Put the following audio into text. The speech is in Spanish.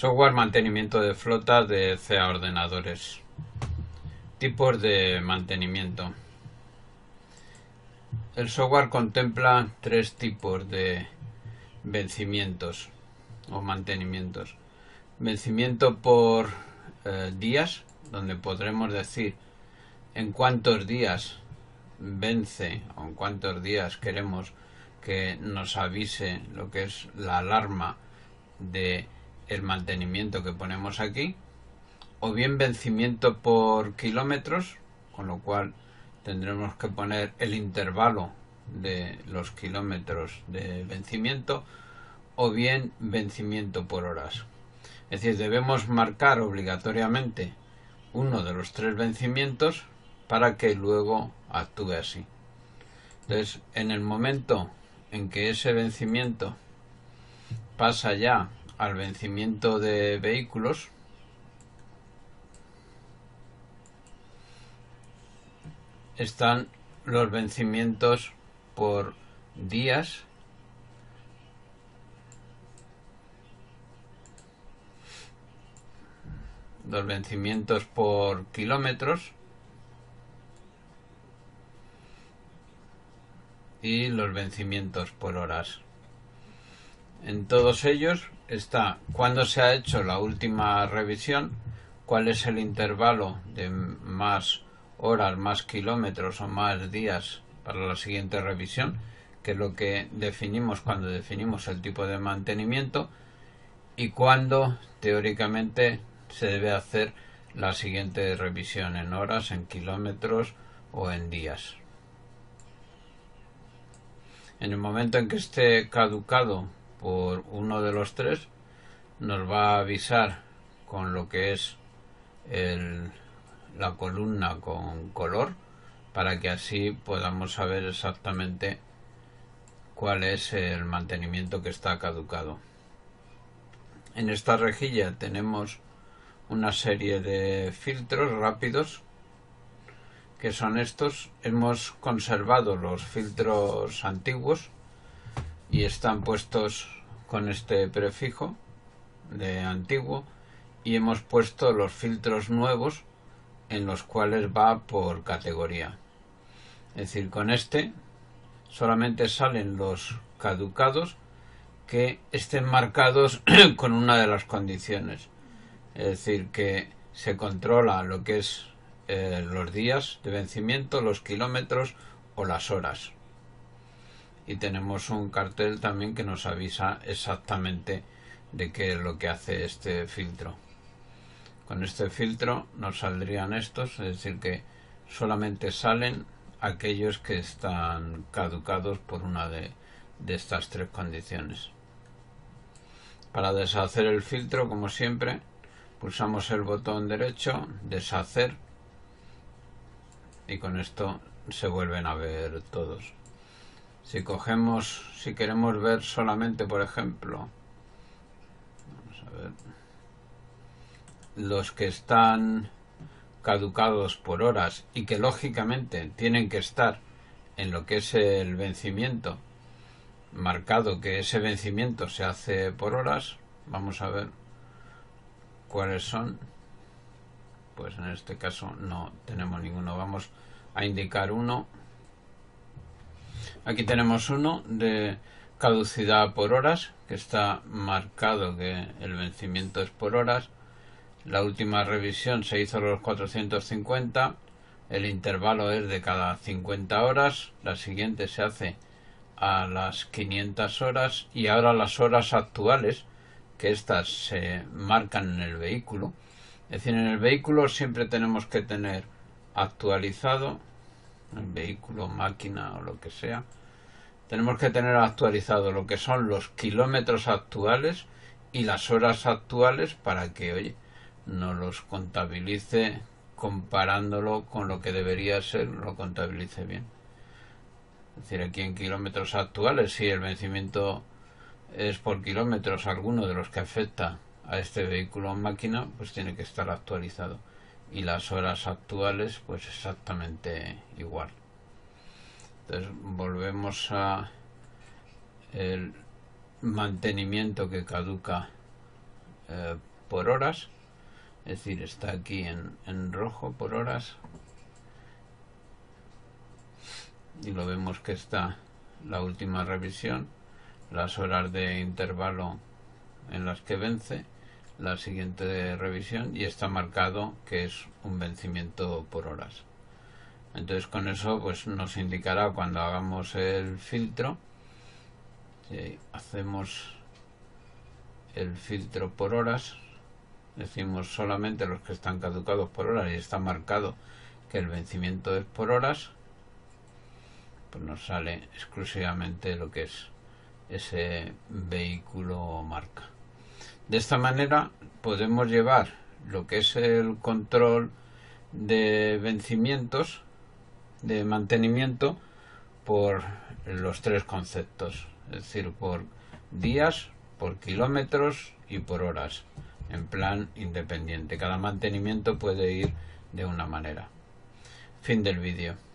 Software mantenimiento de flotas de CA ordenadores. Tipos de mantenimiento. El software contempla tres tipos de vencimientos o mantenimientos. Vencimiento por días, donde podremos decir en cuántos días vence o en cuántos días queremos que nos avise lo que es la alarma de el mantenimiento que ponemos aquí, o bien vencimiento por kilómetros, con lo cual tendremos que poner el intervalo de los kilómetros de vencimiento, o bien vencimiento por horas. Es decir, debemos marcar obligatoriamente uno de los tres vencimientos para que luego actúe así. Entonces, en el momento en que ese vencimiento pasa ya al vencimiento de vehículos, están los vencimientos por días . Los vencimientos por kilómetros y los vencimientos por horas. En todos ellos está cuándo se ha hecho la última revisión, cuál es el intervalo de más horas, más kilómetros o más días para la siguiente revisión, que es lo que definimos cuando definimos el tipo de mantenimiento, y cuándo teóricamente se debe hacer la siguiente revisión, en horas, en kilómetros o en días. En el momento en que esté caducado por uno de los tres, nos va a avisar con lo que es la columna con color, para que así podamos saber exactamente cuál es el mantenimiento que está caducado. En esta rejilla tenemos una serie de filtros rápidos, que son estos. Hemos conservado los filtros antiguos y están puestos con este prefijo de antiguo, y hemos puesto los filtros nuevos, en los cuales va por categoría. Es decir, con este solamente salen los caducados que estén marcados con una de las condiciones. Es decir, que se controla lo que es los días de vencimiento, los kilómetros o las horas. Y tenemos un cartel también que nos avisa exactamente de qué es lo que hace este filtro. Con este filtro nos saldrían estos, es decir, que solamente salen aquellos que están caducados por una de estas tres condiciones. Para deshacer el filtro, como siempre, pulsamos el botón derecho, deshacer, y con esto se vuelven a ver todos. Si queremos ver solamente, por ejemplo, vamos a ver, los que están caducados por horas y que lógicamente tienen que estar en lo que es el vencimiento, marcado que ese vencimiento se hace por horas, vamos a ver cuáles son. Pues en este caso no tenemos ninguno, vamos a indicar uno. Aquí tenemos uno de caducidad por horas, que está marcado que el vencimiento es por horas, la última revisión se hizo a los 450, el intervalo es de cada 50 horas, la siguiente se hace a las 500 horas, y ahora las horas actuales, que estas se marcan en el vehículo. Es decir, en el vehículo siempre tenemos que tener actualizado, el vehículo, máquina o lo que sea, tenemos que tener actualizado lo que son los kilómetros actuales y las horas actuales, para que, oye, no los contabilice comparándolo con lo que debería ser, lo contabilice bien. Es decir, aquí en kilómetros actuales, si el vencimiento es por kilómetros, alguno de los que afecta a este vehículo o máquina, pues tiene que estar actualizado, y las horas actuales pues exactamente igual. Entonces volvemos a el mantenimiento que caduca por horas, es decir, está aquí en rojo por horas, y lo vemos que está la última revisión, las horas de intervalo en las que vence la siguiente revisión, y está marcado que es un vencimiento por horas. Entonces con eso pues nos indicará cuando hagamos el filtro, si hacemos el filtro por horas, decimos solamente los que están caducados por horas y está marcado que el vencimiento es por horas, pues nos sale exclusivamente lo que es ese vehículo o marca. De esta manera podemos llevar lo que es el control de vencimientos, de mantenimiento, por los tres conceptos, es decir, por días, por kilómetros y por horas, en plan independiente. Cada mantenimiento puede ir de una manera. Fin del vídeo.